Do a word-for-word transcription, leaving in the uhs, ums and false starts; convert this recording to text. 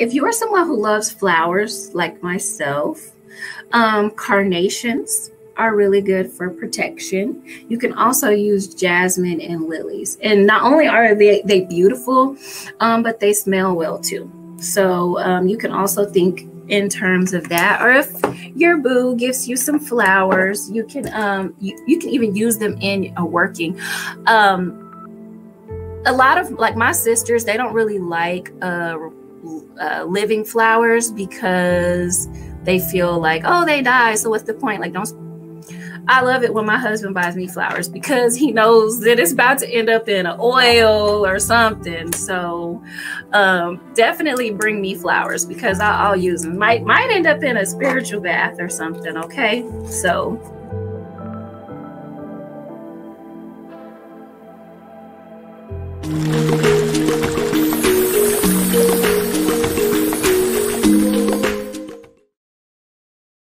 if you are someone who loves flowers like myself, um, carnations are really good for protection. You can also use jasmine and lilies. And not only are they, they beautiful, um, but they smell well too. So um, you can also think in terms of that. Or if your boo gives you some flowers, you can um, you, you can even use them in a working. Um, a lot of, like my sisters, they don't really like uh, uh, living flowers because they feel like, oh, they die, so what's the point? Like, don't. I love it when my husband buys me flowers because he knows that it's about to end up in an oil or something. So um, definitely bring me flowers because I'll, I'll use them. Might, might end up in a spiritual bath or something, okay? So